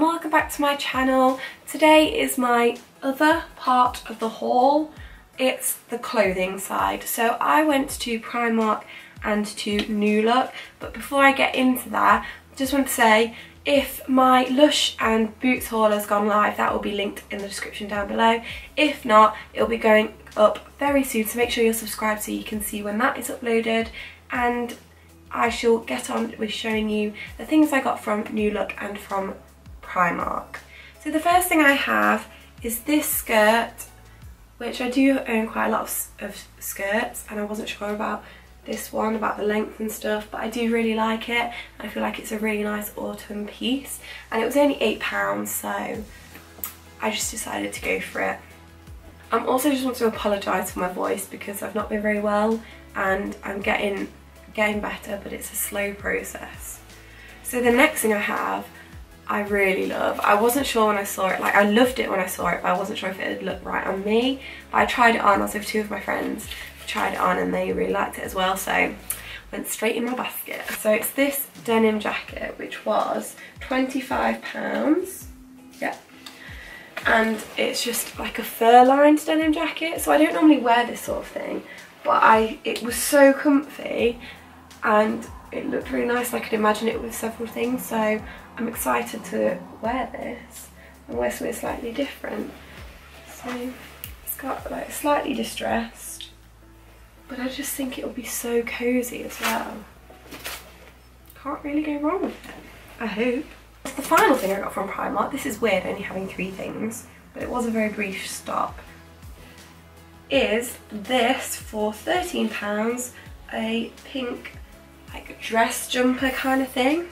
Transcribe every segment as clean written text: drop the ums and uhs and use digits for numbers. and welcome back to my channel. Today is my other part of the haul. It's the clothing side. So I went to Primark and to New Look, but before I get into that, I just want to say if my Lush and Boots haul has gone live, that will be linked in the description down below. If not, it'll be going up very soon, so make sure you're subscribed so you can see when that is uploaded, and I shall get on with showing you the things I got from New Look and from Primark. So the first thing I have is this skirt, which I do own quite a lot of skirts, and I wasn't sure about this one, about the length and stuff, but I do really like it. I feel like it's a really nice autumn piece, and it was only £8, so I just decided to go for it. I'm also just want to apologise for my voice because I've not been very well, and I'm getting better, but it's a slow process. So the next thing I have, I really love. I wasn't sure when I saw it, like I loved it when I saw it, but I wasn't sure if it would look right on me. But I tried it on, I was with two of my friends, tried it on and they really liked it as well, so went straight in my basket. So it's this denim jacket, which was £25, yeah. And it's just like a fur-lined denim jacket, so I don't normally wear this sort of thing, but it was so comfy and it looked really nice, and I could imagine it with several things, so I'm excited to wear this and wear something slightly different. So it's got like slightly distressed, but I just think it'll be so cozy as well. Can't really go wrong with it, I hope. The final thing I got from Primark, this is weird only having three things, but it was a very brief stop, is this for £13, a pink like dress jumper kind of thing.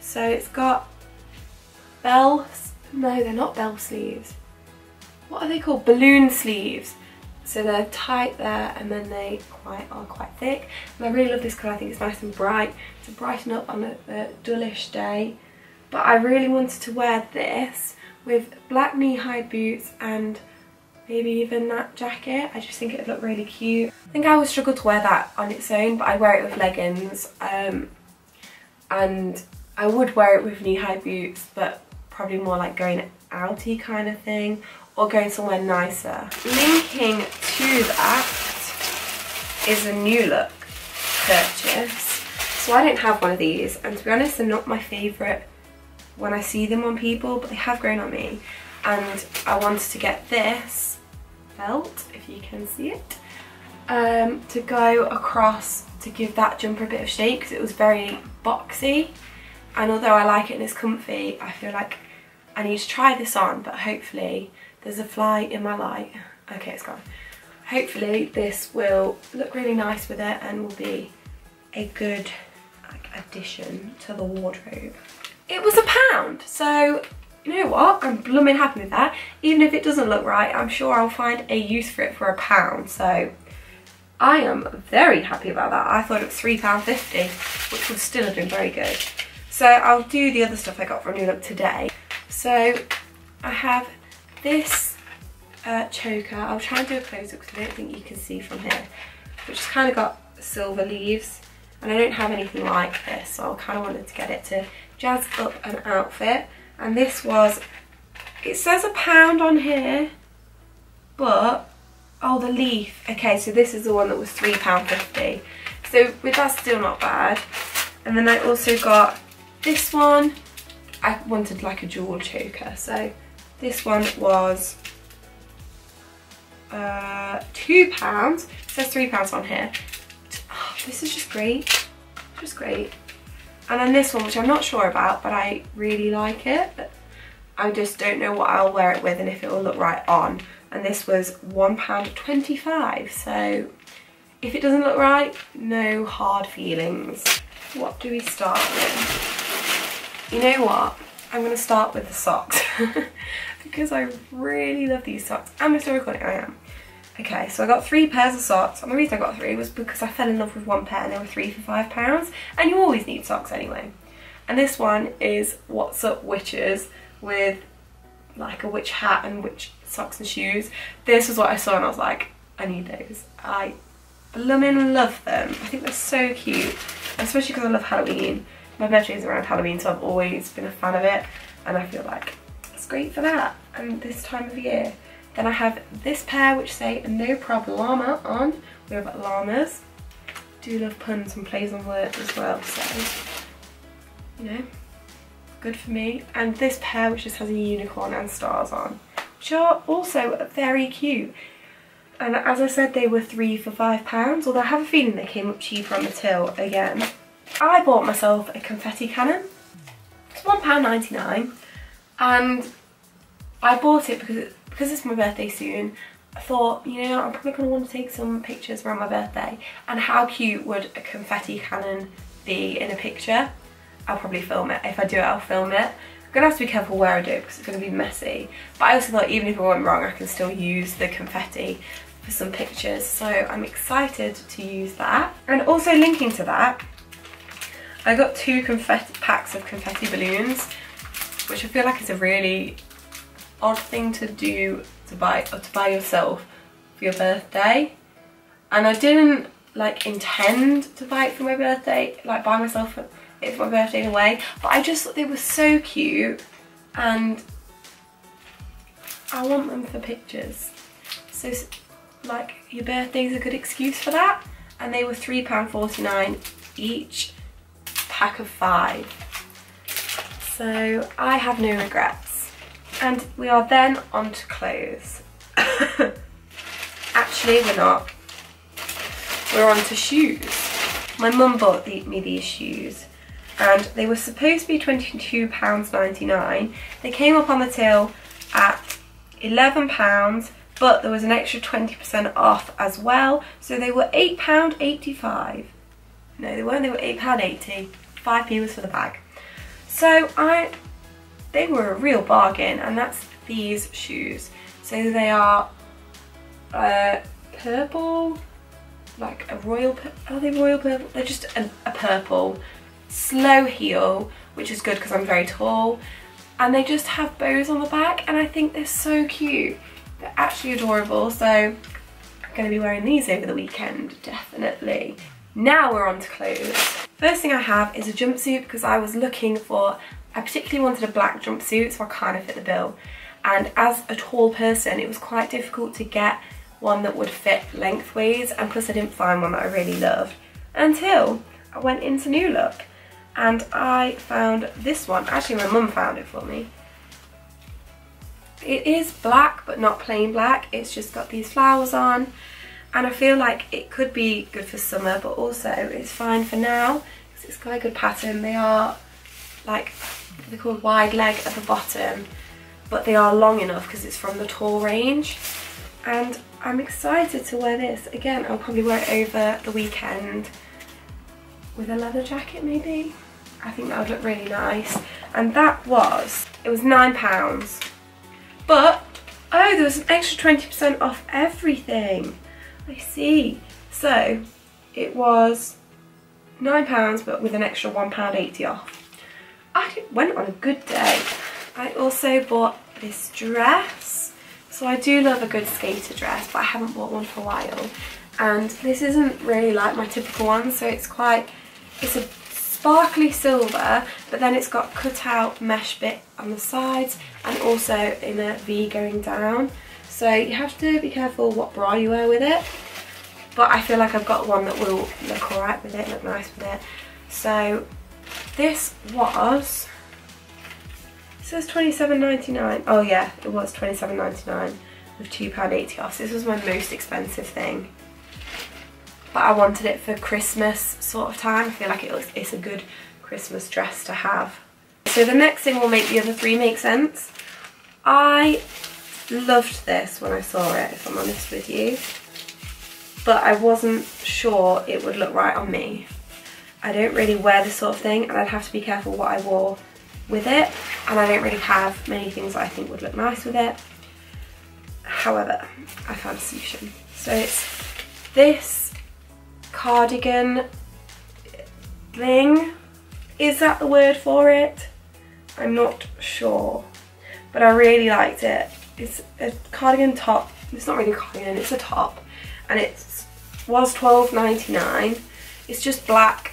So it's got bells, no they're not bell sleeves, what are they called? Balloon sleeves. So they're tight there and then they are quite thick, and I really love this colour. I think it's nice and bright to brighten up on a dullish day. But I really wanted to wear this with black knee-high boots and maybe even that jacket. I just think it would look really cute. I think I always struggle to wear that on its own, but I wear it with leggings, and I would wear it with knee-high boots, but probably more like going outy kind of thing, or going somewhere nicer. Linking to that is a New Look purchase. So I don't have one of these, and to be honest, they're not my favourite when I see them on people, but they have grown on me. And I wanted to get this belt, if you can see it, to go across to give that jumper a bit of shape, because it was very boxy. And although I like it and it's comfy, I feel like I need to try this on, but hopefully there's a fly in my light. Okay, it's gone. Hopefully this will look really nice with it and will be a good like addition to the wardrobe. It was £1, so you know what, I'm blooming happy with that. Even if it doesn't look right, I'm sure I'll find a use for it for £1, so I am very happy about that. I thought it was £3.50, which would still have been very good. So I'll do the other stuff I got from New Look today. So I have this choker. I'll try and do a close-up because I don't think you can see from here, which has kind of got silver leaves, and I don't have anything like this, so I kind of wanted to get it to jazz up an outfit. And this was, it says £1 on here, but, oh, the leaf. Okay, so this is the one that was £3.50. So that's still not bad. And then I also got this one. I wanted like a jewel choker. So this one was £2. It says £3 on here. Oh, this is just great. Just great. And then this one, which I'm not sure about, but I really like it. But I just don't know what I'll wear it with and if it will look right on. And this was £1.25. So if it doesn't look right, no hard feelings. What do we start with? You know what? I'm going to start with the socks because I really love these socks. I'm still recording, I am. Okay, so I got 3 pairs of socks, and the reason I got 3 was because I fell in love with one pair and they were 3 for £5, and you always need socks anyway. And this one is What's Up Witches, with like a witch hat and witch socks and shoes. This was what I saw and I was like, I need those. I blooming love them. I think they're so cute, especially because I love Halloween. My bedroom is around Halloween, so I've always been a fan of it. and I feel like it's great for that and this time of year. Then I have this pair which say no problema on with llamas. Do love puns and plays on words as well, so you know, good for me. And this pair which just has a unicorn and stars on, which are also very cute. And as I said, they were £3 for £5, although I have a feeling they came up cheaper on the till again. I bought myself a confetti cannon. It's £1.99 and I bought it because it's my birthday soon. I thought, you know, I'm probably going to want to take some pictures around my birthday, and how cute would a confetti cannon be in a picture? I'll probably film it. If I do it, I'll film it. I'm going to have to be careful where I do it because it's going to be messy. But I also thought even if it went wrong, I can still use the confetti for some pictures. So I'm excited to use that. And also linking to that, I got two packs of confetti balloons, which I feel like is a really odd thing to do, to buy yourself for your birthday. And I didn't like intend to buy it for my birthday, like buy myself it for my birthday in a way, but I just thought they were so cute and I want them for pictures. So like your birthday's a good excuse for that. And they were £3.49 each, pack of 5. So I have no regrets. And we are then on to clothes. Actually, we're not. We're on to shoes. My mum bought me these shoes and they were supposed to be £22.99. They came up on the till at £11, but there was an extra 20% off as well. So they were £8.85. No, they weren't, they were £8.80. 5p was for the bag. So they were a real bargain, and that's these shoes. So they are purple, like a royal, are they royal purple? They're just a purple, slow heel, which is good because I'm very tall. And they just have bows on the back, and I think they're so cute. They're actually adorable, so I'm gonna be wearing these over the weekend, definitely. Now we're on to clothes. First thing I have is a jumpsuit because I was looking for, I particularly wanted a black jumpsuit, so I kind of fit the bill. And as a tall person, it was quite difficult to get one that would fit lengthways, and plus I didn't find one that I really loved until I went into New Look. And I found this one. Actually, my mum found it for me. It is black, but not plain black. It's just got these flowers on. And I feel like it could be good for summer, but also it's fine for now because it's got a good pattern. They are like, they're called wide leg at the bottom, but they are long enough because it's from the tall range. And I'm excited to wear this. Again, I'll probably wear it over the weekend with a leather jacket maybe. I think that would look really nice. and it was £9. But, oh, there was an extra 20% off everything. I see. So, it was £9 but with an extra £1.80 off. I went on a good day. I also bought this dress. So I do love a good skater dress, but I haven't bought one for a while. And this isn't really like my typical one, so it's a sparkly silver, but then it's got cut out mesh bit on the sides and also in a V going down. So you have to be careful what bra you wear with it. But I feel like I've got one that will look all right with it, look nice with it. So this was, it says £27.99. Oh yeah, it was £27.99 with £2.80 off. This was my most expensive thing. But I wanted it for Christmas sort of time. I feel like it's a good Christmas dress to have. So the next thing will make the other three make sense. I loved this when I saw it, if I'm honest with you. But I wasn't sure it would look right on me. I don't really wear this sort of thing, and I'd have to be careful what I wore with it, and I don't really have many things that I think would look nice with it. However, I found a solution. So it's this cardigan thing. Is that the word for it? I'm not sure, but I really liked it. It's a cardigan top. It's not really a cardigan, it's a top, and it was £12.99. It's just black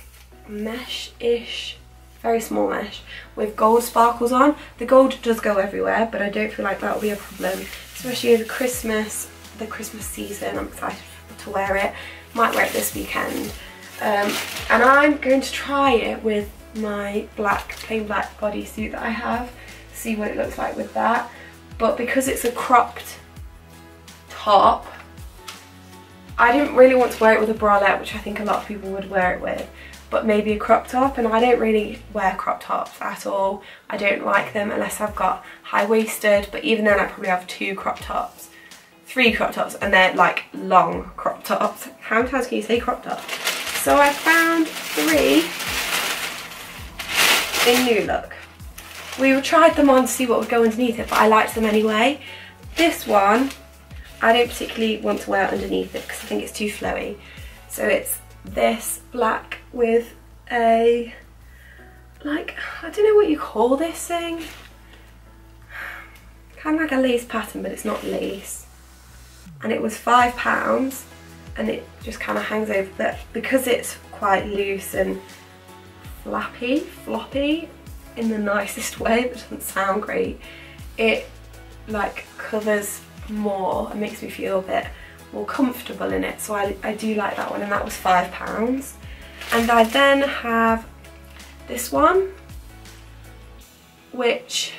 mesh-ish very small mesh with gold sparkles on. The gold does go everywhere, but I don't feel like that'll be a problem, especially over Christmas, the Christmas season. I'm excited to wear it. Might wear it this weekend. And I'm going to try it with my plain black bodysuit that I have, see what it looks like with that. But because it's a cropped top, I didn't really want to wear it with a bralette, which I think a lot of people would wear it with, but maybe a crop top, and I don't really wear crop tops at all. I don't like them unless I've got high-waisted, but even then I probably have three crop tops, and they're like long crop tops. How many times can you say crop top? So I found three in New Look. We tried them on to see what would go underneath it, but I liked them anyway. This one, I don't particularly want to wear underneath it because I think it's too flowy. So it's this black with a, like, I don't know what you call this thing. Kind of like a lace pattern, but it's not lace. And it was £5, and it just kind of hangs over that because it's quite loose and floppy, in the nicest way, but doesn't sound great. It like covers more and makes me feel a bit more comfortable in it, so I do like that one, and that was £5. And I then have this one, which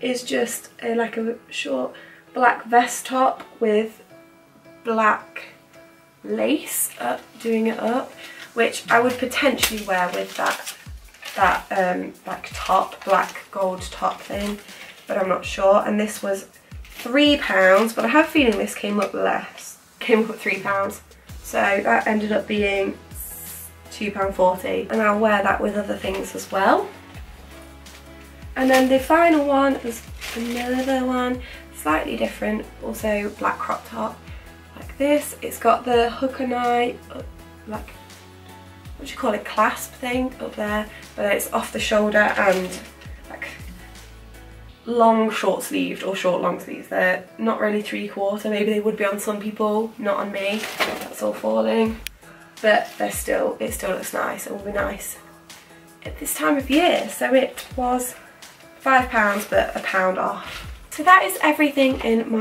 is just a, like a short black vest top with black lace up, doing it up, which I would potentially wear with that black top, black gold top thing, but I'm not sure. And this was £3, but I have a feeling this came up less. Came up at £3, so that ended up being £2.40, and I'll wear that with other things as well. And then the final one is another one, slightly different, also black crop top, like this. It's got the hook and eye, like, what do you call it, clasp thing up there, but it's off the shoulder and like long short sleeved or short long sleeves. They're not really three-quarter, maybe they would be on some people, not on me, that's all falling, but they're still, it still looks nice. It will be nice at this time of year. So it was £5 but £1 off. So that is everything in my